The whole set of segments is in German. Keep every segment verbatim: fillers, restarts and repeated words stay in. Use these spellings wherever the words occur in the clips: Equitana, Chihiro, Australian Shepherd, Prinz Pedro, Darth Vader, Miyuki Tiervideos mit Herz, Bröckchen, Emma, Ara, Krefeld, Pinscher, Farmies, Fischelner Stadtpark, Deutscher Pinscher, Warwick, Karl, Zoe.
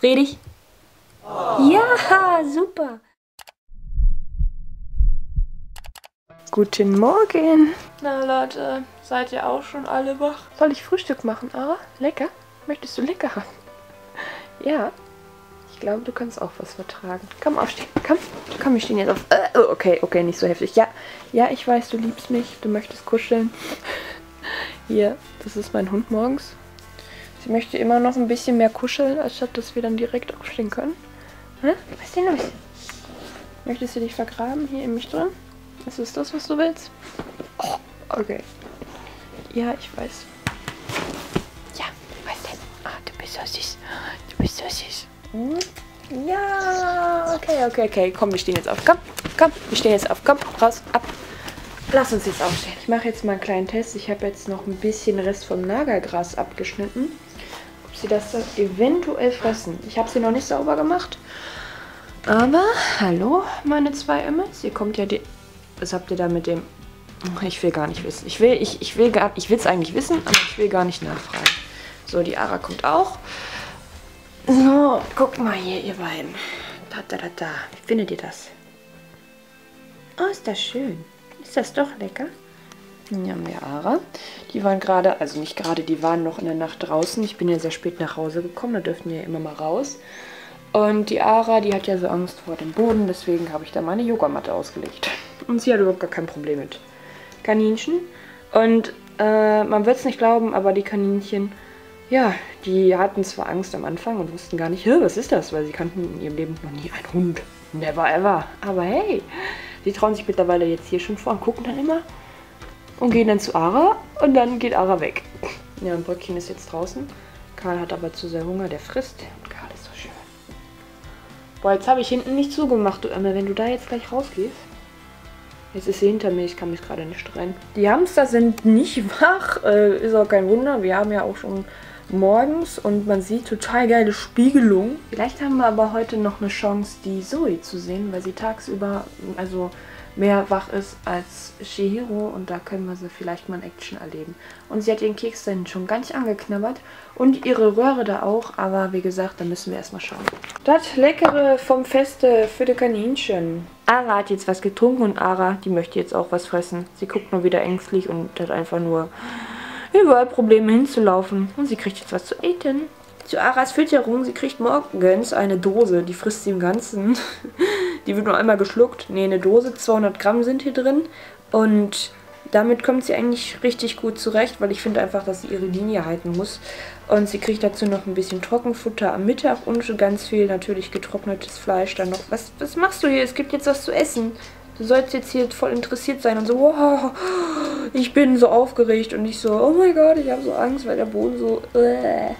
Dreh dich. Oh. Ja, super. Guten Morgen. Na Leute, seid ihr auch schon alle wach? Soll ich Frühstück machen, Ara? Lecker? Möchtest du lecker haben? Ja. Ich glaube, du kannst auch was vertragen. Komm, aufstehen. Komm, komm, wir stehen jetzt auf. Äh, okay, okay, nicht so heftig. Ja, ja, ich weiß, du liebst mich. Du möchtest kuscheln. Hier, das ist mein Hund morgens. Sie möchte immer noch ein bisschen mehr kuscheln, anstatt dass wir dann direkt aufstehen können. Hm? Was ist denn los? Möchtest du dich vergraben hier in mich drin? Ist es das, was du willst? Oh, okay. Ja, ich weiß. Ja, was denn? Ah, du bist so süß. Du bist so süß. Ja, okay, okay, okay. Komm, wir stehen jetzt auf. Komm, komm, wir stehen jetzt auf. Komm, raus, ab. Lass uns jetzt aufstehen. Ich mache jetzt mal einen kleinen Test. Ich habe jetzt noch ein bisschen Rest vom Nagergras abgeschnitten. Ob sie das eventuell fressen. Ich habe sie noch nicht sauber gemacht. Aber, hallo, meine zwei Emmas. Ihr kommt ja die... Was habt ihr da mit dem... Ich will gar nicht wissen. Ich will ich, ich will gar, ich will es eigentlich wissen, aber ich will gar nicht nachfragen. So, die Ara kommt auch. So, guckt mal hier, ihr beiden. Da, da, da, da. Wie findet ihr das? Oh, ist das schön. Ist das doch lecker? Hier haben wir Ara. Die waren gerade, also nicht gerade, die waren noch in der Nacht draußen. Ich bin ja sehr spät nach Hause gekommen, da dürfen die ja immer mal raus. Und die Ara, die hat ja so Angst vor dem Boden, deswegen habe ich da meine Yogamatte ausgelegt. Und sie hat überhaupt gar kein Problem mit Kaninchen. Und äh, man wird es nicht glauben, aber die Kaninchen... Ja, die hatten zwar Angst am Anfang und wussten gar nicht, was ist das, weil sie kannten in ihrem Leben noch nie einen Hund. Never ever. Aber hey, sie trauen sich mittlerweile jetzt hier schon vor und gucken dann immer und gehen dann zu Ara und dann geht Ara weg. Ja, und Bröckchen ist jetzt draußen. Karl hat aber zu sehr Hunger, der frisst. Und Karl ist so schön. Boah, jetzt habe ich hinten nicht zugemacht, du Emma. Wenn du da jetzt gleich rausgehst. Jetzt ist sie hinter mir, ich kann mich gerade nicht trennen. Die Hamster sind nicht wach, äh, ist auch kein Wunder. Wir haben ja auch schon... morgens und man sieht total geile Spiegelung. Vielleicht haben wir aber heute noch eine Chance, die Zoe zu sehen, weil sie tagsüber also mehr wach ist als Chihiro und da können wir sie vielleicht mal in Action erleben. Und sie hat ihren Keks dann schon ganz angeknabbert und ihre Röhre da auch, aber wie gesagt, da müssen wir erstmal schauen. Das Leckere vom Feste für die Kaninchen. Ara hat jetzt was getrunken und Ara, die möchte jetzt auch was fressen. Sie guckt nur wieder ängstlich und hat einfach nur... überall Probleme hinzulaufen. Und sie kriegt jetzt was zu essen. Zu Aras Fütterung, sie kriegt morgens eine Dose. Die frisst sie im Ganzen. Die wird nur einmal geschluckt. Ne, eine Dose, zweihundert Gramm sind hier drin. Und damit kommt sie eigentlich richtig gut zurecht, weil ich finde einfach, dass sie ihre Linie halten muss. Und sie kriegt dazu noch ein bisschen Trockenfutter am Mittag und ganz viel natürlich getrocknetes Fleisch. Dann noch, was, was machst du hier? Es gibt jetzt was zu essen. Du sollst jetzt hier voll interessiert sein und so, wow, ich bin so aufgeregt und ich so, oh mein Gott, ich habe so Angst, weil der Boden so, äh.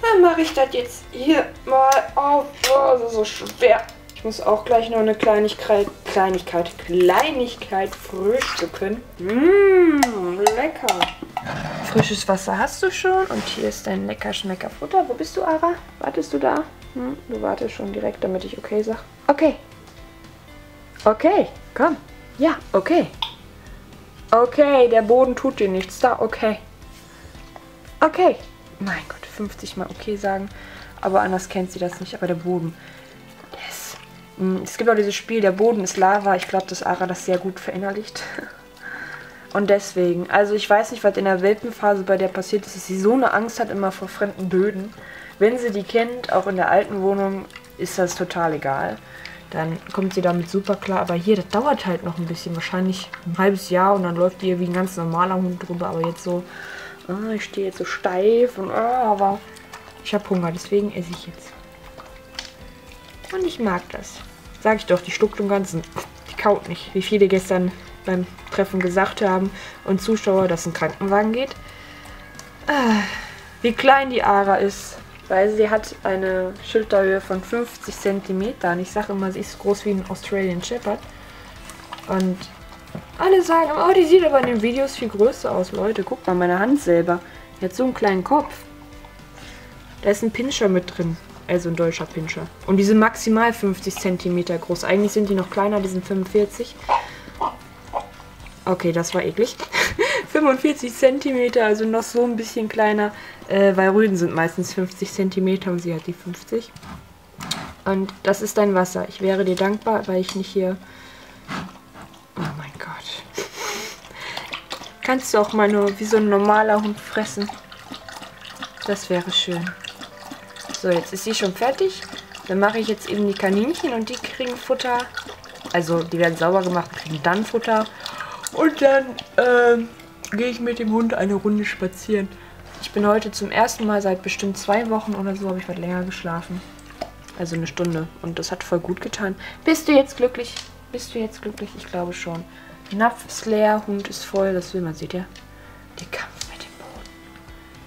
Dann mache ich das jetzt hier mal auf, oh, das ist so schwer. Ich muss auch gleich noch eine Kleinigkeit, Kleinigkeit, Kleinigkeit frühstücken. Mmm, lecker. Frisches Wasser hast du schon und hier ist dein lecker Schmeckerfutter. Wo bist du, Ara? Wartest du da? Hm, du wartest schon direkt, damit ich okay sage. Okay. Okay, komm. Ja, okay. Okay, der Boden tut dir nichts. Da, okay. Okay. Mein Gott, fünfzig Mal okay sagen. Aber anders kennt sie das nicht. Aber der Boden. Yes. Es gibt auch dieses Spiel, der Boden ist Lava. Ich glaube, dass Ara das sehr gut verinnerlicht. Und deswegen. Also ich weiß nicht, was in der Welpenphase bei der passiert ist, dass sie so eine Angst hat immer vor fremden Böden. Wenn sie die kennt, auch in der alten Wohnung, ist das total egal. Dann kommt sie damit super klar. Aber hier, das dauert halt noch ein bisschen. Wahrscheinlich ein halbes Jahr und dann läuft ihr wie ein ganz normaler Hund drüber. Aber jetzt so, oh, ich stehe jetzt so steif und oh, aber ich habe Hunger. Deswegen esse ich jetzt. Und ich mag das. Sag ich doch, die schluckt im Ganzen. Die kaut nicht. Wie viele gestern beim Treffen gesagt haben und Zuschauer, dass ein Krankenwagen geht. Wie klein die Ara ist. Weil sie hat eine Schulterhöhe von fünfzig Zentimeter. Ich sage immer, sie ist so groß wie ein Australian Shepherd. Und alle sagen, oh, die sieht aber in den Videos viel größer aus. Leute, guck mal, meine Hand selber. Die hat so einen kleinen Kopf. Da ist ein Pinscher mit drin. Also ein deutscher Pinscher. Und die sind maximal fünfzig Zentimeter groß. Eigentlich sind die noch kleiner, die sind fünfundvierzig. Okay, das war eklig. fünfundvierzig Zentimeter, also noch so ein bisschen kleiner, äh, weil Rüden sind meistens fünfzig Zentimeter und sie hat die fünfzig. Und das ist dein Wasser. Ich wäre dir dankbar, weil ich nicht hier... Oh mein Gott. Kannst du auch mal nur wie so ein normaler Hund fressen? Das wäre schön. So, jetzt ist sie schon fertig. Dann mache ich jetzt eben die Kaninchen und die kriegen Futter. Also die werden sauber gemacht, kriegen dann Futter. Und dann äh, gehe ich mit dem Hund eine Runde spazieren. Ich bin heute zum ersten Mal seit bestimmt zwei Wochen oder so, habe ich was länger geschlafen. Also eine Stunde. Und das hat voll gut getan. Bist du jetzt glücklich? Bist du jetzt glücklich? Ich glaube schon. Napf ist leer, Hund ist voll. Das will man, seht ihr? Der Kampf mit dem Boden.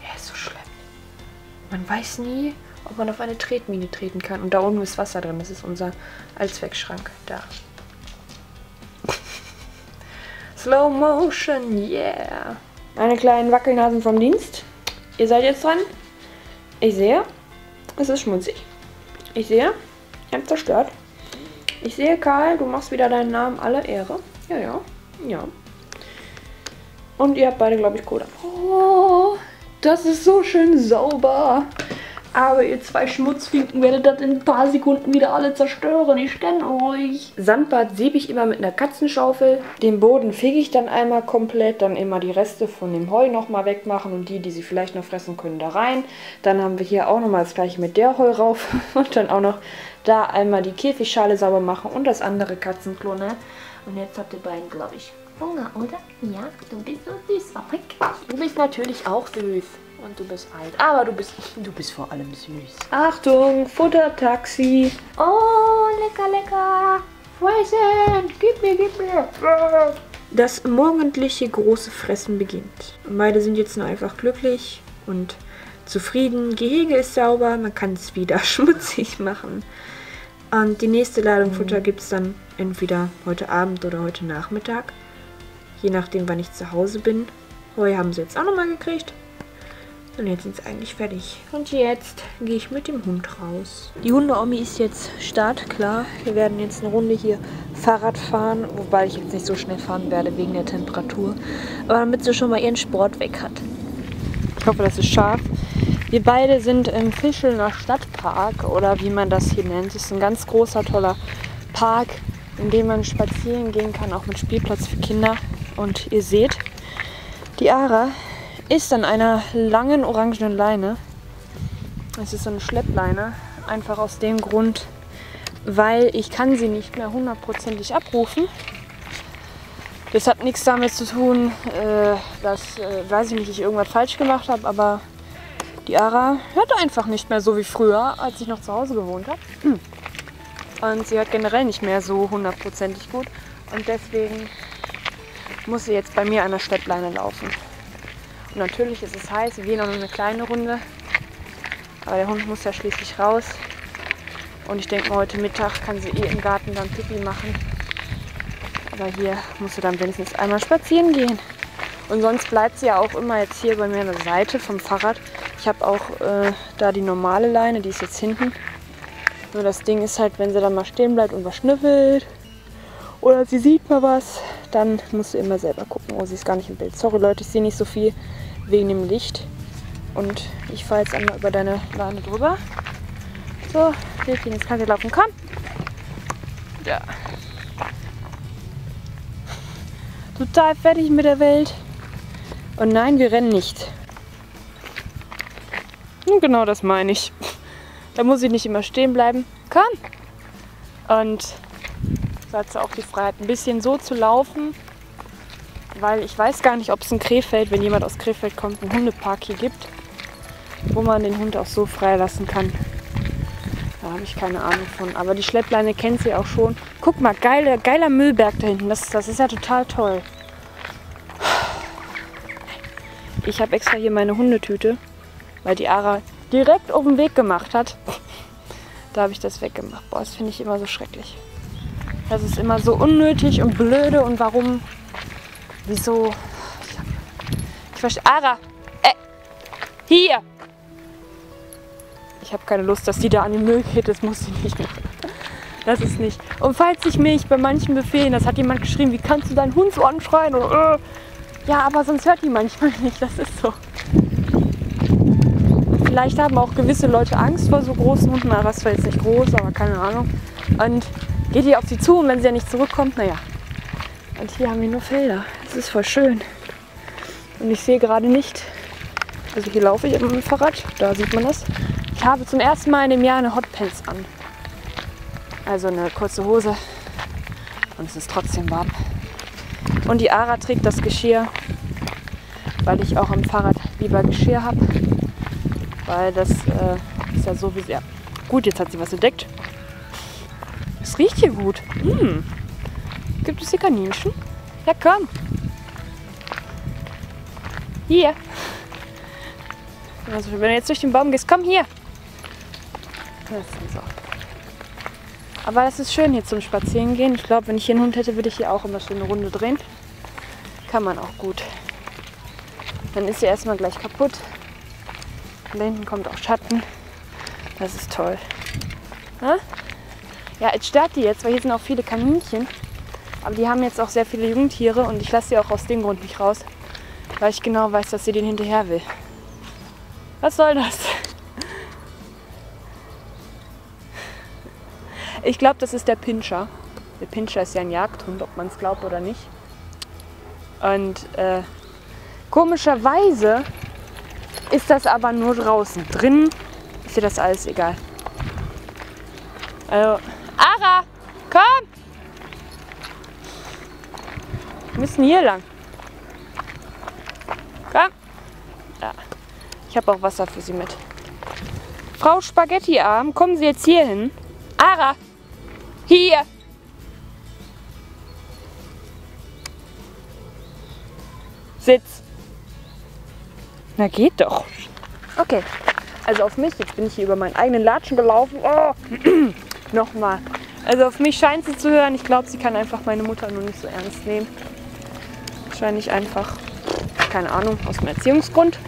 Er ist so schlimm. Man weiß nie, ob man auf eine Tretmine treten kann. Und da oben ist Wasser drin. Das ist unser Allzweckschrank. Da. Slow Motion, yeah. Meine kleinen Wackelnasen vom Dienst. Ihr seid jetzt dran. Ich sehe, es ist schmutzig. Ich sehe, ihr habt zerstört. Ich sehe, Karl, du machst wieder deinen Namen alle Ehre. Ja, ja, ja. Und ihr habt beide, glaube ich, Cola. Oh, das ist so schön sauber. Aber ihr zwei Schmutzfinken werdet das in ein paar Sekunden wieder alle zerstören. Ich kenne euch. Sandbad siebe ich immer mit einer Katzenschaufel. Den Boden fege ich dann einmal komplett. Dann immer die Reste von dem Heu nochmal wegmachen. Und die, die sie vielleicht noch fressen können, da rein. Dann haben wir hier auch nochmal das gleiche mit der Heu rauf. Und dann auch noch da einmal die Käfigschale sauber machen. Und das andere Katzenklo, ne? Und jetzt habt ihr beiden, glaube ich, Hunger, oder? Ja, du bist so süß, Warwick. Du bist natürlich auch süß. Und du bist alt. Aber du bist du bist vor allem süß. Achtung, Futtertaxi. Oh, lecker, lecker. Fressen. Gib mir, gib mir. Das morgendliche große Fressen beginnt. Und beide sind jetzt nur einfach glücklich und zufrieden. Gehege ist sauber. Man kann es wieder schmutzig machen. Und die nächste Ladung Futter gibt es dann entweder heute Abend oder heute Nachmittag. Je nachdem, wann ich zu Hause bin. Heu haben sie jetzt auch nochmal gekriegt. Und jetzt sind sie eigentlich fertig. Und jetzt gehe ich mit dem Hund raus. Die Hunde-Omi ist jetzt startklar. Wir werden jetzt eine Runde hier Fahrrad fahren, wobei ich jetzt nicht so schnell fahren werde wegen der Temperatur. Aber damit sie schon mal ihren Sport weg hat. Ich hoffe, das ist scharf. Wir beide sind im Fischelner Stadtpark oder wie man das hier nennt. Das ist ein ganz großer, toller Park, in dem man spazieren gehen kann, auch mit Spielplatz für Kinder. Und ihr seht, die Ara ist an einer langen orangenen Leine. Es ist so eine Schleppleine, einfach aus dem Grund, weil ich kann sie nicht mehr hundertprozentig abrufen. Das hat nichts damit zu tun, dass, weiß ich nicht, ich irgendwas falsch gemacht habe, aber die Ara hört einfach nicht mehr so wie früher, als ich noch zu Hause gewohnt habe. Und sie hört generell nicht mehr so hundertprozentig gut und deswegen muss sie jetzt bei mir an der Schleppleine laufen. Und natürlich ist es heiß, wir gehen auch nur eine kleine Runde, aber der Hund muss ja schließlich raus. Und ich denke mal, heute Mittag kann sie eh im Garten dann Pipi machen. Aber hier muss sie dann wenigstens einmal spazieren gehen. Und sonst bleibt sie ja auch immer jetzt hier bei mir an der Seite vom Fahrrad. Ich habe auch äh, da die normale Leine, die ist jetzt hinten. Nur das Ding ist halt, wenn sie dann mal stehen bleibt und was schnüffelt oder sie sieht mal was, dann musst du immer selber gucken. Oh, sie ist gar nicht im Bild. Sorry Leute, ich sehe nicht so viel wegen dem Licht. Und ich fahre jetzt einmal über deine Leine drüber. So, Hilfchen, jetzt kannst du laufen. Komm! Ja. Total fertig mit der Welt. Und nein, wir rennen nicht. Und genau das meine ich. Da muss ich nicht immer stehen bleiben. Komm! Und da hat sie auch die Freiheit, ein bisschen so zu laufen, weil ich weiß gar nicht, ob es in Krefeld, wenn jemand aus Krefeld kommt, einen Hundepark hier gibt, wo man den Hund auch so frei lassen kann. Da habe ich keine Ahnung von. Aber die Schleppleine kennt sie auch schon. Guck mal, geiler, geiler Müllberg da hinten. Das, das ist ja total toll. Ich habe extra hier meine Hundetüte, weil die Ara direkt auf den Weg gemacht hat. Da habe ich das weggemacht. Boah, das finde ich immer so schrecklich. Das ist immer so unnötig und blöde und warum, wieso, ich verstehe, Ara, äh, hier! Ich habe keine Lust, dass die da an den Müll geht, das muss sie nicht machen. Das ist nicht. Und falls ich mich bei manchen Befehlen, das hat jemand geschrieben, wie kannst du deinen Hund so anschreien? Oder, äh, Ja, aber sonst hört die manchmal nicht, das ist so. Vielleicht haben auch gewisse Leute Angst vor so großen Hunden, aber was war jetzt nicht groß, aber keine Ahnung. Und geht ihr auf sie zu und wenn sie ja nicht zurückkommt, naja. Und hier haben wir nur Felder, das ist voll schön. Und ich sehe gerade nicht, also hier laufe ich immer mit dem Fahrrad, da sieht man das. Ich habe zum ersten Mal in dem Jahr eine Hotpants an. Also eine kurze Hose und es ist trotzdem warm. Und die Ara trägt das Geschirr, weil ich auch am Fahrrad lieber Geschirr habe. Weil das äh, ist ja so wie sehr. Gut, jetzt hat sie was entdeckt. Es riecht hier gut. Hm. Gibt es hier Kaninchen? Ja, komm. Hier. Also, wenn du jetzt durch den Baum gehst, komm hier. Das ist so. Aber das ist schön hier zum Spazierengehen. Ich glaube, wenn ich hier einen Hund hätte, würde ich hier auch immer schön eine Runde drehen. Kann man auch gut. Dann ist sie erstmal gleich kaputt. Da hinten kommt auch Schatten. Das ist toll. Na? Ja, jetzt stört die jetzt, weil hier sind auch viele Kaninchen. Aber die haben jetzt auch sehr viele Jungtiere und ich lasse sie auch aus dem Grund nicht raus, weil ich genau weiß, dass sie den hinterher will. Was soll das? Ich glaube, das ist der Pinscher. Der Pinscher ist ja ein Jagdhund, ob man es glaubt oder nicht. Und äh, komischerweise ist das aber nur draußen. Drinnen ist dir das alles egal. Also, Ara, komm! Wir müssen hier lang. Komm! Ja. Ich habe auch Wasser für Sie mit. Frau Spaghettiarm, kommen Sie jetzt hier hin. Ara! Hier! Sitz! Na geht doch. Okay, also auf mich, jetzt bin ich hier über meinen eigenen Latschen gelaufen. Oh. Nochmal. Also auf mich scheint sie zu hören. Ich glaube, sie kann einfach meine Mutter nur nicht so ernst nehmen. Wahrscheinlich einfach, keine Ahnung, aus dem Erziehungsgrund.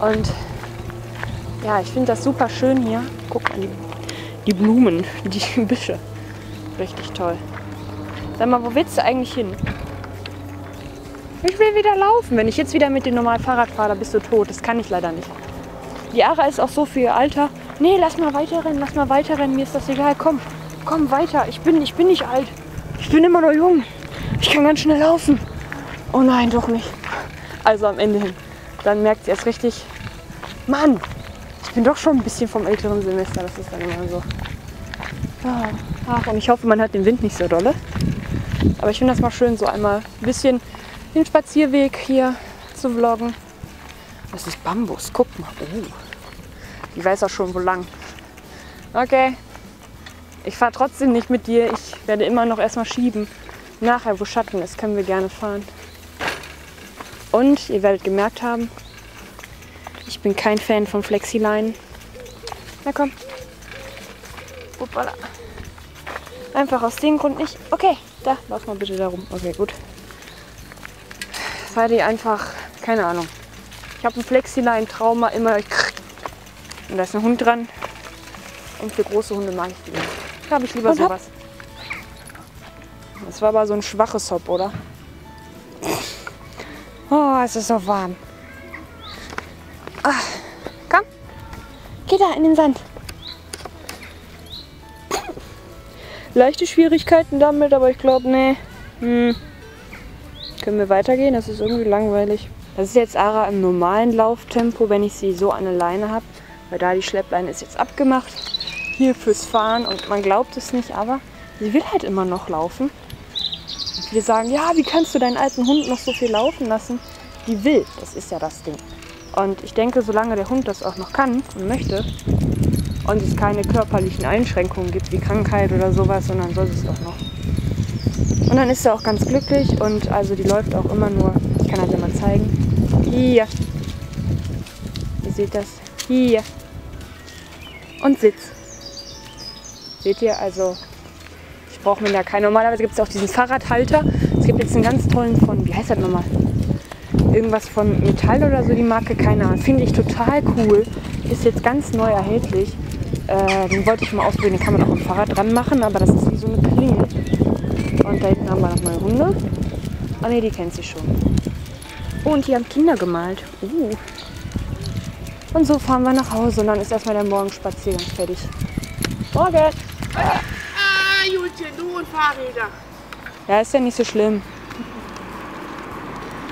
Und ja, ich finde das super schön hier. Guck mal, die, die Blumen, die Büsche. Richtig toll. Sag mal, wo willst du eigentlich hin? Ich will wieder laufen. Wenn ich jetzt wieder mit dem normalen Fahrrad fahre, dann bist du tot. Das kann ich leider nicht. Die Ara ist auch so für ihr Alter. Nee, lass mal weiter rennen, lass mal weiter rennen. Mir ist das egal. Komm, komm weiter. Ich bin, ich bin nicht alt. Ich bin immer noch jung. Ich kann ganz schnell laufen. Oh nein, doch nicht. Also am Ende hin. Dann merkt sie erst richtig, Mann, ich bin doch schon ein bisschen vom älteren Semester. Das ist dann immer so. Ach, und ich hoffe, man hört den Wind nicht so dolle. Aber ich finde das mal schön, so einmal ein bisschen den Spazierweg hier zu vloggen. Das ist Bambus, guck mal. Oh. Ich weiß auch schon, wo lang. Okay. Ich fahre trotzdem nicht mit dir. Ich werde immer noch erstmal schieben. Nachher, wo Schatten ist, können wir gerne fahren. Und ihr werdet gemerkt haben, ich bin kein Fan von Flexileinen. Na komm. Hoppala. Einfach aus dem Grund nicht. Okay, da, lauf mal bitte da rum. Okay, gut. Weil die einfach, keine Ahnung. Ich habe ein Flexilein-Trauma immer. Und da ist ein Hund dran. Und für große Hunde mag ich die nicht. Da habe ich lieber und sowas. Hopp. Das war aber so ein schwaches Hopp, oder? Oh, es ist so warm. Ach, komm. Geh da in den Sand. Leichte Schwierigkeiten damit, aber ich glaube, nee. Hm. Können wir weitergehen? Das ist irgendwie langweilig. Das ist jetzt Ara im normalen Lauftempo, wenn ich sie so an der Leine habe. Weil da die Schleppleine ist jetzt abgemacht. Hier fürs Fahren und man glaubt es nicht, aber sie will halt immer noch laufen. Und wir sagen, ja, wie kannst du deinen alten Hund noch so viel laufen lassen? Die will, das ist ja das Ding. Und ich denke, solange der Hund das auch noch kann und möchte und es keine körperlichen Einschränkungen gibt, wie Krankheit oder sowas, sondern soll es doch noch. Und dann ist sie auch ganz glücklich und also die läuft auch immer nur, ich kann das ja mal zeigen, hier, ihr seht das, hier und Sitz. Seht ihr, also ich brauche mir da keinen, normalerweise gibt es auch diesen Fahrradhalter, es gibt jetzt einen ganz tollen von, wie heißt das nochmal, irgendwas von Metall oder so, die Marke, keine Ahnung, finde ich total cool, ist jetzt ganz neu erhältlich, äh, den wollte ich mal ausprobieren, den kann man auch am Fahrrad dran machen, aber das ist wie so eine Klinge. Und da hinten haben wir noch mal eine Hunde. Ah ne, die kennt sie schon. Oh, und die haben Kinder gemalt. Uh. Und so fahren wir nach Hause und dann ist erstmal der Morgenspaziergang fertig. Morgen! Ah, Julchen, du und Fahrräder. Ja, ist ja nicht so schlimm.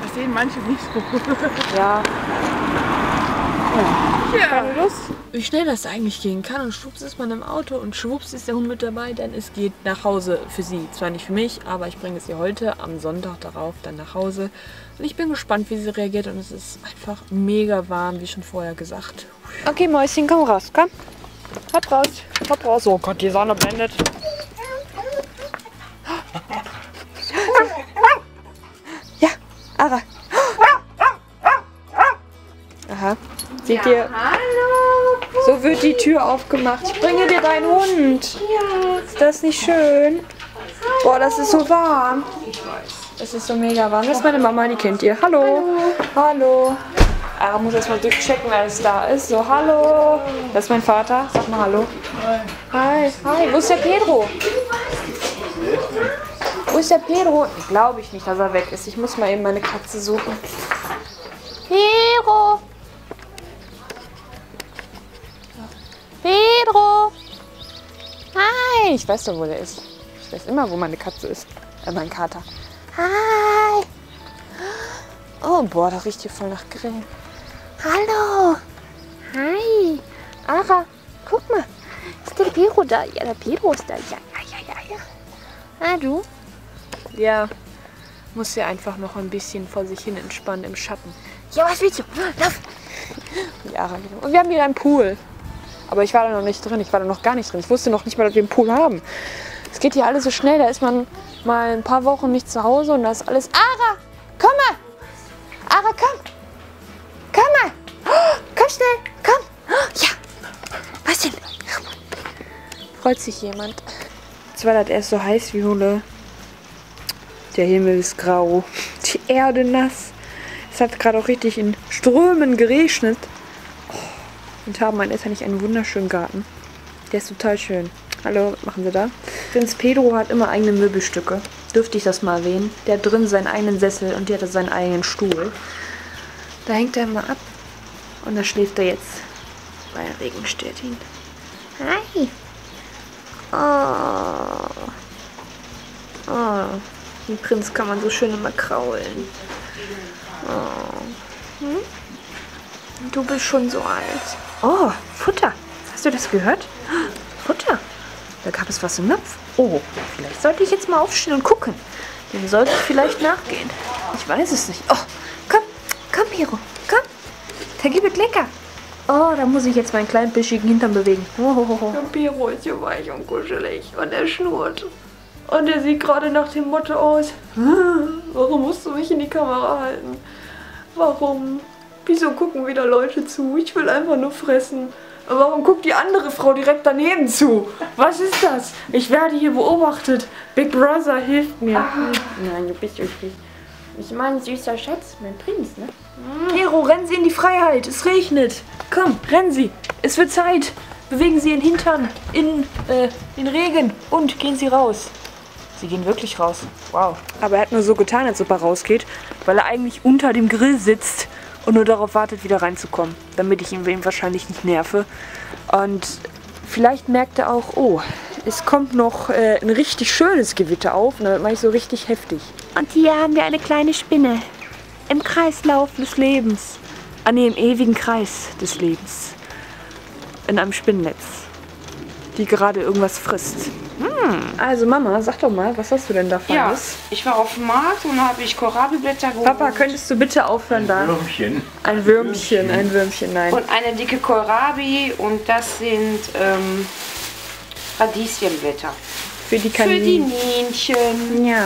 Das sehen manche nicht so. Ja. Ja. Ja. Keine Lust. Wie schnell das eigentlich gehen kann und schwupps ist man im Auto und schwupps ist der Hund mit dabei, denn es geht nach Hause für sie. Zwar nicht für mich, aber ich bringe sie heute am Sonntag darauf dann nach Hause und ich bin gespannt, wie sie reagiert und es ist einfach mega warm, wie schon vorher gesagt. Okay Mäuschen, komm raus, komm. Hopp raus, hopp raus. Oh Gott, die Sonne blendet. Ja, Ara. Aha, seht ihr? So wird die Tür aufgemacht. Ich bringe dir deinen Hund. Ja. Ist das nicht schön? Boah, das ist so warm. Ich weiß. Das ist so mega warm. Das ist meine Mama, die kennt ihr. Hallo. Hallo. Ara muss erstmal durchchecken, wenn es da ist. So, hallo. Das ist mein Vater. Sag mal hallo. Hi. Hi. Wo ist der Pedro? Wo ist der Pedro? Glaube ich nicht, dass er weg ist. Ich muss mal eben meine Katze suchen. Pedro. Pedro! Hi! Ich weiß doch, wo der ist. Ich weiß immer, wo meine Katze ist. Äh, mein Kater. Hi! Oh, boah, da riecht hier voll nach Grill. Hallo! Hi! Ara, guck mal. Ist der Pedro da? Ja, der Pedro ist da. Ja, ja, ja, ja. Ah, du? Ja. Muss ja einfach noch ein bisschen vor sich hin entspannen im Schatten. Ja, was willst du? Lauf! Ja, und wir haben hier einen Pool. Aber ich war da noch nicht drin, ich war da noch gar nicht drin. Ich wusste noch nicht mal, dass wir einen Pool haben. Es geht hier alles so schnell, da ist man mal ein paar Wochen nicht zu Hause und da ist alles... Ara, komm mal! Ara, komm! Komm mal! Oh, komm schnell, komm! Oh, ja! Was denn? Freut sich jemand. Jetzt war das erst so heiß wie Hölle. Der Himmel ist grau, die Erde nass. Es hat gerade auch richtig in Strömen geregnet. Und haben mein Eltern nicht einen wunderschönen Garten. Der ist total schön. Hallo, was machen wir da? Prinz Pedro hat immer eigene Möbelstücke. Dürfte ich das mal erwähnen? Der hat drin seinen eigenen Sessel und der hat seinen eigenen Stuhl. Da hängt er immer ab. Und da schläft er jetzt. Weil der Regen stört ihn. Hi! Oh. Oh. Den Prinz kann man so schön immer kraulen. Oh. Hm? Du bist schon so alt. Oh, Futter. Hast du das gehört? Futter. Da gab es was im Napf. Oh, vielleicht sollte ich jetzt mal aufstehen und gucken. Dem sollte ich vielleicht nachgehen. Ich weiß es nicht. Oh, komm, komm, Hiro, komm. Da gibt es lecker. Oh, da muss ich jetzt meinen kleinen, bischigen Hintern bewegen. Oh, oh, oh. Und Hiro ist hier weich und kuschelig. Und er schnurrt. Und er sieht gerade nach dem Motto aus. Warum musst du mich in die Kamera halten? Warum? Wieso gucken wieder Leute zu? Ich will einfach nur fressen. Aber warum guckt die andere Frau direkt daneben zu? Was ist das? Ich werde hier beobachtet. Big Brother hilft mir. Ah. Nein, du bist richtig. Ich meine, süßer Schatz, mein Prinz, ne? Hiro, rennen Sie in die Freiheit. Es regnet. Komm, rennen Sie. Es wird Zeit. Bewegen Sie Ihren Hintern in äh, den Regen und gehen Sie raus. Sie gehen wirklich raus. Wow. Aber er hat nur so getan, als ob er rausgeht, weil er eigentlich unter dem Grill sitzt. Und nur darauf wartet, wieder reinzukommen, damit ich ihn wahrscheinlich nicht nerve. Und vielleicht merkt er auch, oh, es kommt noch äh, ein richtig schönes Gewitter auf. Und damit mache ich so richtig heftig. Und hier haben wir eine kleine Spinne. Im Kreislauf des Lebens. Ah ne, im ewigen Kreis des Lebens. In einem Spinnennetz. Die gerade irgendwas frisst. Hm. Also Mama, sag doch mal, was hast du denn da Feines? Ja, ich war auf dem Markt und habe ich Kohlrabi-Blätter geholt. Papa, könntest du bitte aufhören da? Ein Würmchen. Ein Würmchen, ein Würmchen, nein. Und eine dicke Kohlrabi und das sind ähm, Radieschenblätter. Für die Kaninchen. Für die Nienchen. Ja.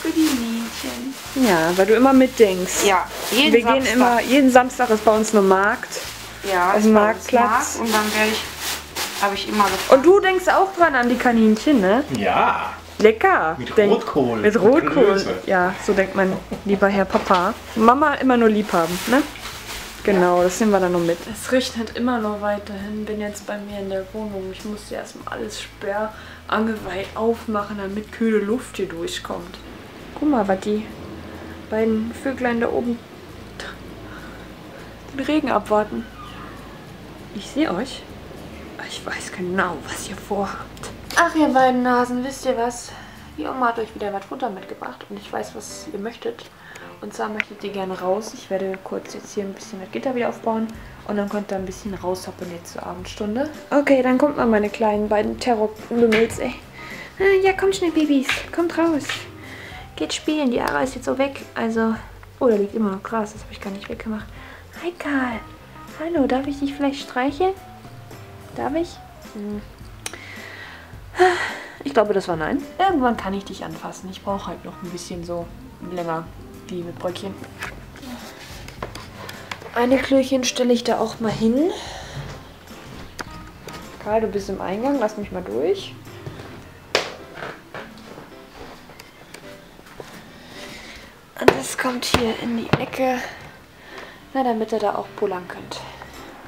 Für die Nienchen. Ja, weil du immer mitdenkst. Ja, jeden Wir Samstag. Gehen immer, jeden Samstag ist bei uns ein Markt. Ja, auf dem Marktplatz. Und dann werde ich... Habe ich immer gefragt. Und du denkst auch dran an die Kaninchen, ne? Ja. Lecker. Mit Denk, Rotkohl. Mit Rotkohl. Mit ja, so denkt mein lieber Herr Papa. Mama immer nur lieb haben, ne? Genau, ja. Das nehmen wir dann noch mit. Es regnet immer noch weiterhin. Bin jetzt bei mir in der Wohnung. Ich musste erstmal alles sperrangeweiht aufmachen, damit kühle Luft hier durchkommt. Guck mal, was die beiden Vöglein da oben den Regen abwarten. Ich sehe euch. Ich weiß genau, was ihr vorhabt. Ach, ihr beiden Nasen, wisst ihr was? Die Oma hat euch wieder was runter mitgebracht und ich weiß, was ihr möchtet. Und zwar möchtet ihr gerne raus. Ich werde kurz jetzt hier ein bisschen das Gitter wieder aufbauen und dann könnt ihr ein bisschen raushoppen jetzt zur Abendstunde. Okay, dann kommt mal meine kleinen beiden Terror-Lümmels, ey. Ja, kommt schnell, Babys. Kommt raus. Geht spielen. Die Ara ist jetzt so weg. Also, oh, da liegt immer noch Gras. Das habe ich gar nicht weggemacht. Hi, Karl. Hallo, darf ich dich vielleicht streicheln? Darf ich? Hm. Ich glaube, das war nein. Irgendwann kann ich dich anfassen. Ich brauche halt noch ein bisschen so länger wie mit Bröckchen. Eine Klöchen stelle ich da auch mal hin. Karl, du bist im Eingang. Lass mich mal durch. Und das kommt hier in die Ecke. Na, damit ihr da auch pullern könnt.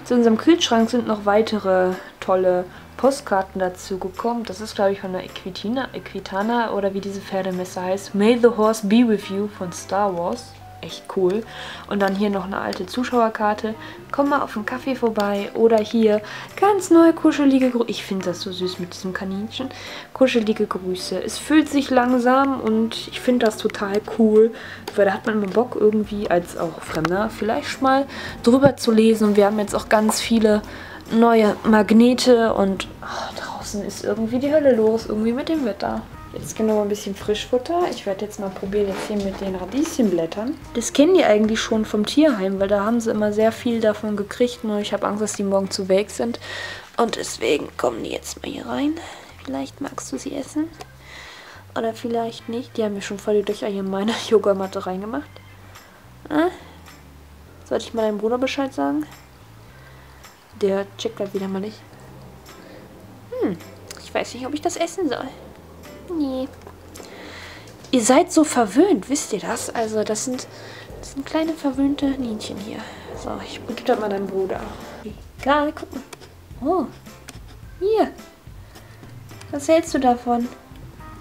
Zu unserem Kühlschrank sind noch weitere tolle Postkarten dazu gekommen. Das ist, glaube ich, von der Equitina, Equitana oder wie diese Pferdemesse heißt. May the Horse be with you von Star Wars. Echt cool. Und dann hier noch eine alte Zuschauerkarte. Komm mal auf einen Kaffee vorbei. Oder hier ganz neue kuschelige Grüße. Ich finde das so süß mit diesem Kaninchen. Kuschelige Grüße. Es fühlt sich langsam und ich finde das total cool. Weil da hat man immer Bock irgendwie, als auch Fremder, vielleicht mal drüber zu lesen. Und wir haben jetzt auch ganz viele neue Magnete. Und oh, draußen ist irgendwie die Hölle los. Irgendwie mit dem Wetter. Jetzt gibt es noch ein bisschen Frischfutter. Ich werde jetzt mal probieren, jetzt hier mit den Radieschenblättern. Das kennen die eigentlich schon vom Tierheim, weil da haben sie immer sehr viel davon gekriegt. Nur ich habe Angst, dass die morgen zu welk sind. Und deswegen kommen die jetzt mal hier rein. Vielleicht magst du sie essen. Oder vielleicht nicht. Die haben mir schon voll die Löcher hier in meine Yogamatte reingemacht. Äh? Sollte ich mal deinem Bruder Bescheid sagen? Der checkt halt wieder mal nicht. Hm, ich weiß nicht, ob ich das essen soll. Nee. Ihr seid so verwöhnt, wisst ihr das? Also das sind, das sind kleine verwöhnte Nienchen hier. So, ich gebe das mal deinem Bruder. Egal, guck mal. Oh, hier. Was hältst du davon?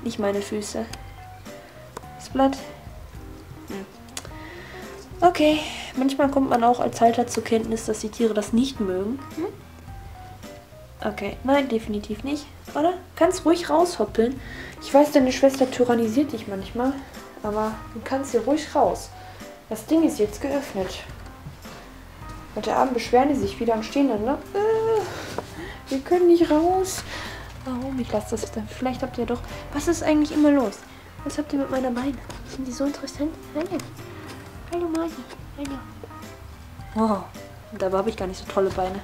Nicht meine Füße. Das Blatt. Hm. Okay, manchmal kommt man auch als Halter zur Kenntnis, dass die Tiere das nicht mögen. Hm? Okay, nein, definitiv nicht. Oder? Kannst ruhig raushoppeln. Ich weiß, deine Schwester tyrannisiert dich manchmal, aber du kannst hier ruhig raus. Das Ding ist jetzt geöffnet. Heute Abend beschweren die sich wieder am Stehenden, ne? Äh, wir können nicht raus. Warum? Ich lasse das jetzt dann. Vielleicht habt ihr doch... Was ist eigentlich immer los? Was habt ihr mit meiner Beine? Sind die so interessant? Nein. Hallo, Magi. Hallo. Wow. Oh, dabei habe ich gar nicht so tolle Beine.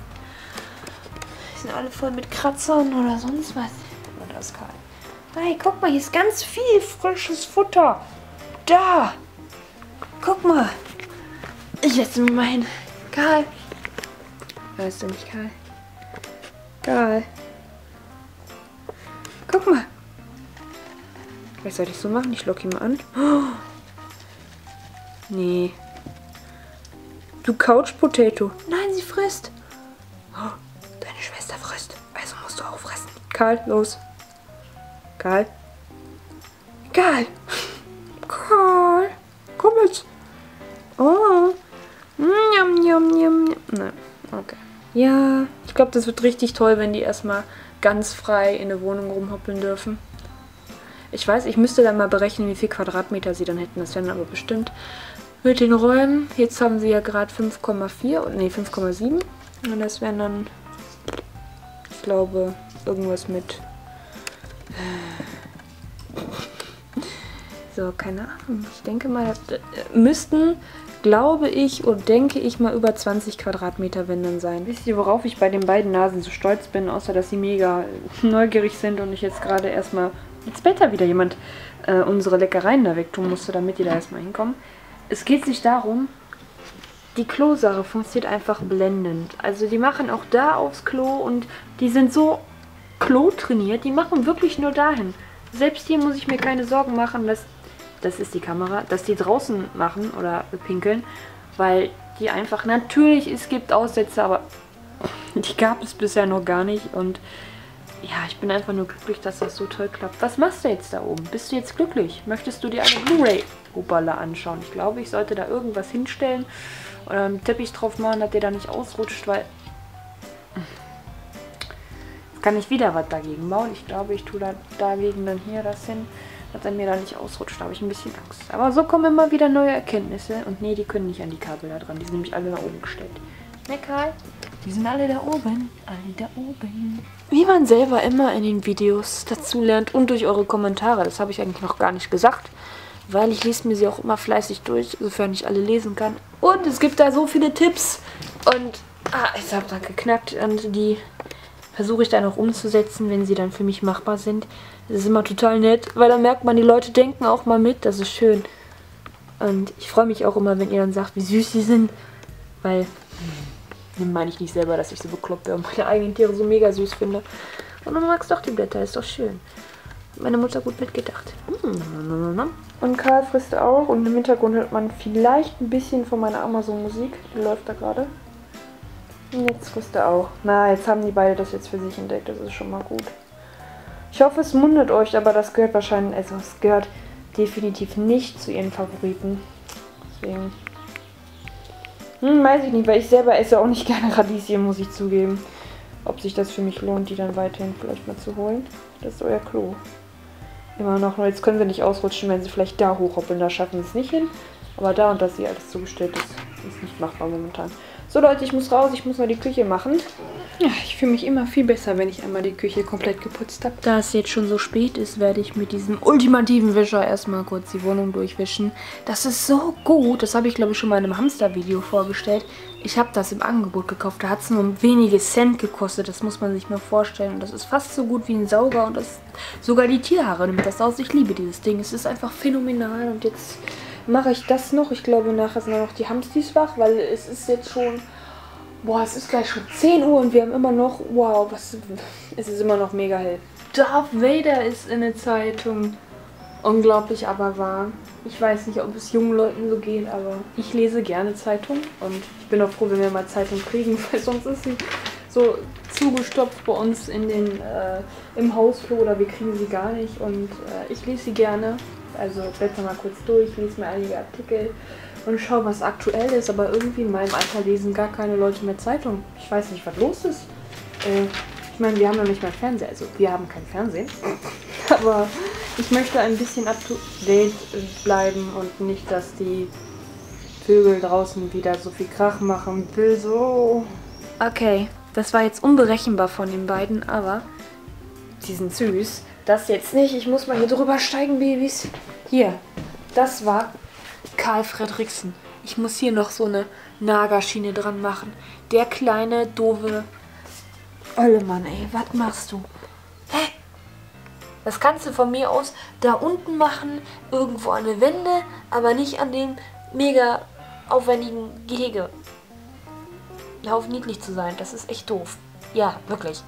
Sind alle voll mit Kratzern oder sonst was. Und das Karl. Hey, guck mal, hier ist ganz viel frisches Futter. Da. Guck mal. Ich setze mich mal hin. Karl. Weißt du nicht, Karl? Karl. Guck mal. Was soll ich so machen? Ich locke ihn mal an. Oh. Nee. Du Couch Potato. Nein, sie frisst. Oh. Schwester frisst, also musst du auch fressen. Karl, los. Karl. Karl. Karl. Komm jetzt. Oh. Njam, njam, njam, njam. Nein. Okay. Ja, ich glaube, das wird richtig toll, wenn die erstmal ganz frei in der Wohnung rumhoppeln dürfen. Ich weiß, ich müsste dann mal berechnen, wie viel Quadratmeter sie dann hätten. Das wären aber bestimmt mit den Räumen. Jetzt haben sie ja gerade fünf Komma vier, nee, fünf Komma sieben. Und das wären dann... Ich glaube, irgendwas mit... So, keine Ahnung. Ich denke mal, müssten, glaube ich und denke ich mal, über zwanzig Quadratmeter wenn dann sein. Wisst ihr, worauf ich bei den beiden Nasen so stolz bin? Außer, dass sie mega neugierig sind und ich jetzt gerade erstmal... Jetzt später wieder jemand äh, unsere Leckereien da wegtun musste, damit die da erstmal hinkommen. Es geht sich darum... Die Klosache funktioniert einfach blendend. Also die machen auch da aufs Klo und die sind so Klo-trainiert, die machen wirklich nur dahin. Selbst hier muss ich mir keine Sorgen machen, dass, das ist die Kamera, dass die draußen machen oder pinkeln, weil die einfach, natürlich es gibt Aussätze, aber die gab es bisher noch gar nicht und Ja, ich bin einfach nur glücklich, dass das so toll klappt. Was machst du jetzt da oben? Bist du jetzt glücklich? Möchtest du dir eine Blu-ray Hoppala anschauen? Ich glaube, ich sollte da irgendwas hinstellen oder einen Teppich drauf machen, dass der da nicht ausrutscht, weil... Jetzt kann ich wieder was dagegen bauen. Ich glaube, ich tue da dagegen dann hier das hin, dass er mir da nicht ausrutscht. Da habe ich ein bisschen Angst. Aber so kommen immer wieder neue Erkenntnisse. Und nee, die können nicht an die Kabel da dran. Die sind nämlich alle nach oben gestellt. Ne, Karl? Die sind alle da oben, alle da oben. Wie man selber immer in den Videos dazu lernt und durch eure Kommentare, das habe ich eigentlich noch gar nicht gesagt, weil ich lese mir sie auch immer fleißig durch, sofern ich alle lesen kann. Und es gibt da so viele Tipps und ah, ich habe da geknackt und die versuche ich dann auch umzusetzen, wenn sie dann für mich machbar sind. Das ist immer total nett, weil dann merkt man, die Leute denken auch mal mit, das ist schön. Und ich freue mich auch immer, wenn ihr dann sagt, wie süß sie sind, weil... meine ich nicht selber, dass ich so bekloppt wäre und meine eigenen Tiere so mega süß finde. Und du magst doch die Blätter, ist doch schön. Meine Mutter gut mitgedacht. Und Karl frisst auch und im Hintergrund hört man vielleicht ein bisschen von meiner Amazon-Musik. Die läuft da gerade. Und jetzt frisst er auch. Na, jetzt haben die beide das jetzt für sich entdeckt, das ist schon mal gut. Ich hoffe, es mundet euch, aber das gehört wahrscheinlich, also es gehört definitiv nicht zu ihren Favoriten. Deswegen... Hm, weiß ich nicht, weil ich selber esse auch nicht gerne Radieschen, muss ich zugeben. Ob sich das für mich lohnt, die dann weiterhin vielleicht mal zu holen. Das ist euer Klo. Immer noch, nur jetzt können sie nicht ausrutschen, wenn sie vielleicht da hochhoppeln. Da schaffen sie es nicht hin. Aber da und dass hier alles zugestellt ist, ist nicht machbar momentan. So Leute, ich muss raus, ich muss mal die Küche machen. Ja, ich fühle mich immer viel besser, wenn ich einmal die Küche komplett geputzt habe. Da es jetzt schon so spät ist, werde ich mit diesem ultimativen Wischer erstmal kurz die Wohnung durchwischen. Das ist so gut, das habe ich glaube ich schon mal in einem Hamster-Video vorgestellt. Ich habe das im Angebot gekauft, da hat es nur um wenige Cent gekostet, das muss man sich mal vorstellen. Und das ist fast so gut wie ein Sauger und das, sogar die Tierhaare nimmt das aus. Ich liebe dieses Ding, es ist einfach phänomenal und jetzt... mache ich das noch. Ich glaube, nachher sind noch die Hamstis wach, weil es ist jetzt schon, boah, es ist gleich schon zehn Uhr und wir haben immer noch, wow, was, es ist immer noch mega hell. Darth Vader ist in der Zeitung. Unglaublich, aber wahr. Ich weiß nicht, ob es jungen Leuten so geht, aber ich lese gerne Zeitungen und ich bin auch froh, wenn wir mal Zeitungen kriegen, weil sonst ist sie so zugestopft bei uns in den, äh, im Hausflur oder wir kriegen sie gar nicht und äh, ich lese sie gerne. Also blätter mal kurz durch, lese mir einige Artikel und schau, was aktuell ist. Aber irgendwie in meinem Alter lesen gar keine Leute mehr Zeitung. Ich weiß nicht, was los ist. Äh, ich meine, wir haben noch nicht mal Fernseher. Also wir haben kein Fernsehen. Aber ich möchte ein bisschen up to date bleiben und nicht, dass die Vögel draußen wieder so viel Krach machen. Will so. Okay, das war jetzt unberechenbar von den beiden, aber die sind süß. Das jetzt nicht. Ich muss mal hier drüber steigen, Babys. Hier. Das war Karl Fredriksen. Ich muss hier noch so eine Nagerschiene dran machen. Der kleine, doofe... Olle Mann, ey. Was machst du? Hä? Das kannst du von mir aus da unten machen, irgendwo an der Wände, aber nicht an dem mega aufwendigen Gehege. Hör auf, niedlich zu sein. Das ist echt doof. Ja, wirklich.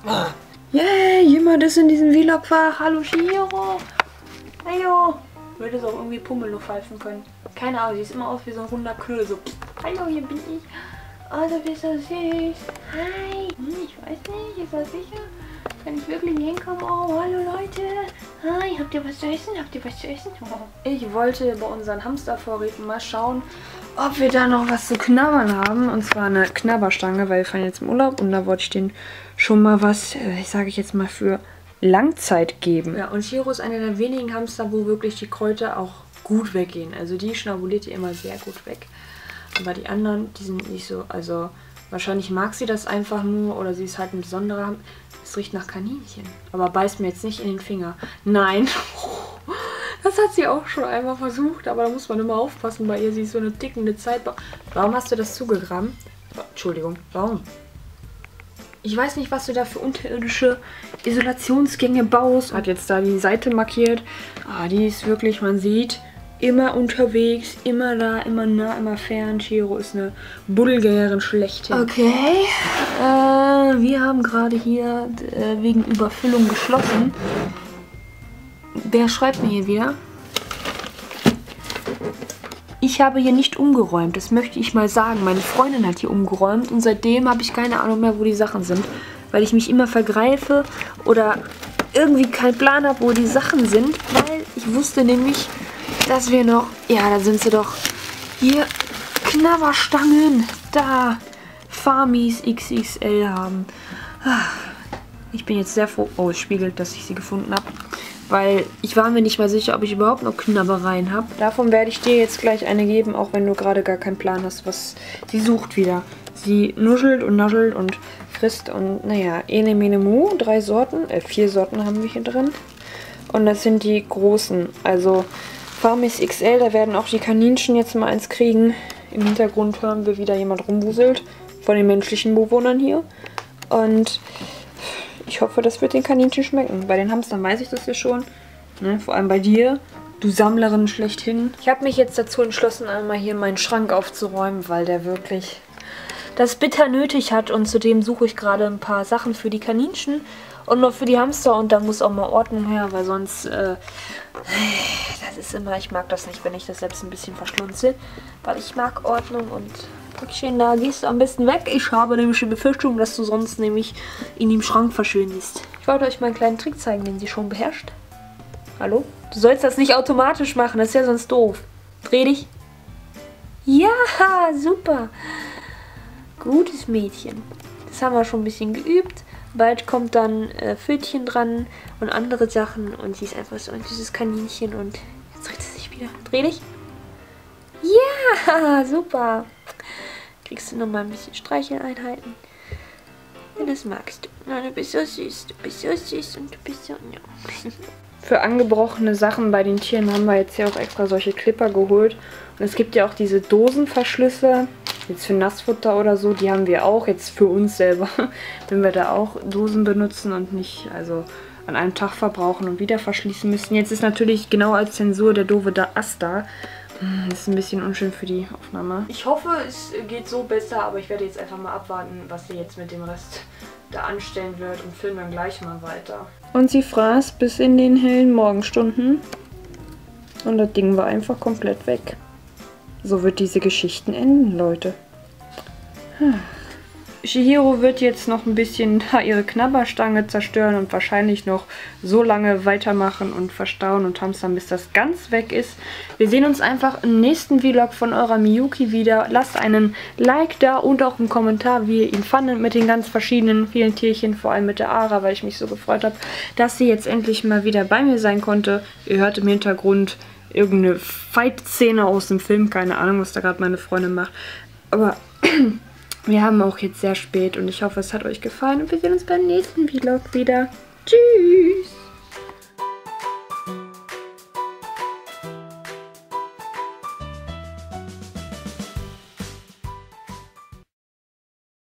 Yay, yeah, jemand ist in diesem Vlog wach. Hallo Chihiro. Hallo. Würde es auch irgendwie Pummel noch pfeifen können. Keine Ahnung, sie sieht immer aus wie so ein runder Knüll. So, hallo, hier bin ich. Oh, du bist so süß. Hi. Hm, ich weiß nicht, ist das sicher? Kann ich wirklich nicht hinkommen? Oh, hallo Leute. Hi, habt ihr was zu essen? Habt ihr was zu essen? Oh. Ich wollte bei unseren Hamstervorräten mal schauen, ob wir da noch was zu knabbern haben. Und zwar eine Knabberstange, weil wir fahren jetzt im Urlaub und da wollte ich den schon mal was, ich sage ich jetzt mal, für Langzeit geben. Ja, und Chihiro ist einer der wenigen Hamster, wo wirklich die Kräuter auch gut weggehen. Also die schnabuliert ihr immer sehr gut weg. Aber die anderen, die sind nicht so, also wahrscheinlich mag sie das einfach nur oder sie ist halt ein besonderer Hamster. Es riecht nach Kaninchen. Aber beißt mir jetzt nicht in den Finger. Nein. Das hat sie auch schon einmal versucht, aber da muss man immer aufpassen bei ihr. Sie ist so eine dickende Zeit. Warum hast du das zugegraben? Entschuldigung, warum? Ich weiß nicht, was du da für unterirdische Isolationsgänge baust. Hat jetzt da die Seite markiert. Ah, die ist wirklich, man sieht, immer unterwegs, immer da, immer nah, immer fern. Chihiro ist eine Buddelgängerin schlechthin. Okay, äh, wir haben gerade hier äh, wegen Überfüllung geschlossen. Wer schreibt mir hier wieder? Ich habe hier nicht umgeräumt, das möchte ich mal sagen. Meine Freundin hat hier umgeräumt und seitdem habe ich keine Ahnung mehr, wo die Sachen sind. weil ich mich immer vergreife oder irgendwie keinen Plan habe, wo die Sachen sind, weil ich wusste nämlich, dass wir noch, ja, da sind sie doch, hier Knabberstangen, da Farmies X X L haben. Ich bin jetzt sehr froh, oh, es spiegelt, dass ich sie gefunden habe, weil ich war mir nicht mal sicher, ob ich überhaupt noch Knabbereien habe. Davon werde ich dir jetzt gleich eine geben, auch wenn du gerade gar keinen Plan hast, was sie sucht wieder. Sie nuschelt und nuschelt und frisst und naja, ene mene mu, drei Sorten, äh, vier Sorten haben wir hier drin. Und das sind die großen, also Farmies X L, da werden auch die Kaninchen jetzt mal eins kriegen. Im Hintergrund hören wir wieder jemand rumwuselt, von den menschlichen Bewohnern hier. Und ich hoffe, das wird den Kaninchen schmecken. Bei den Hamstern weiß ich das ja schon, ne? Vor allem bei dir, du Sammlerin schlechthin. Ich habe mich jetzt dazu entschlossen, einmal hier meinen Schrank aufzuräumen, weil der wirklich das bitter nötig hat. Und zudem suche ich gerade ein paar Sachen für die Kaninchen und noch für die Hamster. Und da muss auch mal Ordnung her, weil sonst, äh, das ist immer, ich mag das nicht, wenn ich das selbst ein bisschen verschlunze. Weil ich mag Ordnung und Bröckchen, da gehst du am besten weg. Ich habe nämlich die Befürchtung, dass du sonst nämlich in dem Schrank verschwindest. Ich wollte euch mal einen kleinen Trick zeigen, den sie schon beherrscht. Hallo? Du sollst das nicht automatisch machen, das ist ja sonst doof. Dreh dich. Ja, super. Gutes Mädchen. Das haben wir schon ein bisschen geübt. Bald kommt dann äh, Pfötchen dran und andere Sachen. Und sie ist einfach so ein süßes Kaninchen. Und jetzt dreht sie sich wieder. Dreh dich. Ja, super. Kriegst du nochmal ein bisschen Streicheleinheiten. Ja, das magst du. Nein, du bist so süß, du bist so süß und du bist so... Ja. Für angebrochene Sachen bei den Tieren haben wir jetzt ja auch extra solche Clipper geholt. Und es gibt ja auch diese Dosenverschlüsse, jetzt für Nassfutter oder so, die haben wir auch jetzt für uns selber. Wenn wir da auch Dosen benutzen und nicht, also an einem Tag verbrauchen und wieder verschließen müssen. Jetzt ist natürlich genau als Zensur der doofe Ast da. Das ist ein bisschen unschön für die Aufnahme. Ich hoffe, es geht so besser, aber ich werde jetzt einfach mal abwarten, was sie jetzt mit dem Rest da anstellen wird und filmen dann gleich mal weiter. Und sie fraß bis in den hellen Morgenstunden und das Ding war einfach komplett weg. So wird diese Geschichten enden, Leute. Hm. Chihiro wird jetzt noch ein bisschen ihre Knabberstange zerstören und wahrscheinlich noch so lange weitermachen und verstauen und hamstern, bis das ganz weg ist. Wir sehen uns einfach im nächsten Vlog von eurer Miyuki wieder. Lasst einen Like da und auch einen Kommentar, wie ihr ihn fandet mit den ganz verschiedenen vielen Tierchen, vor allem mit der Ara, weil ich mich so gefreut habe, dass sie jetzt endlich mal wieder bei mir sein konnte. Ihr hört im Hintergrund irgendeine Fight-Szene aus dem Film, keine Ahnung, was da gerade meine Freundin macht, aber... Wir haben auch jetzt sehr spät und ich hoffe, es hat euch gefallen und wir sehen uns beim nächsten Vlog wieder. Tschüss!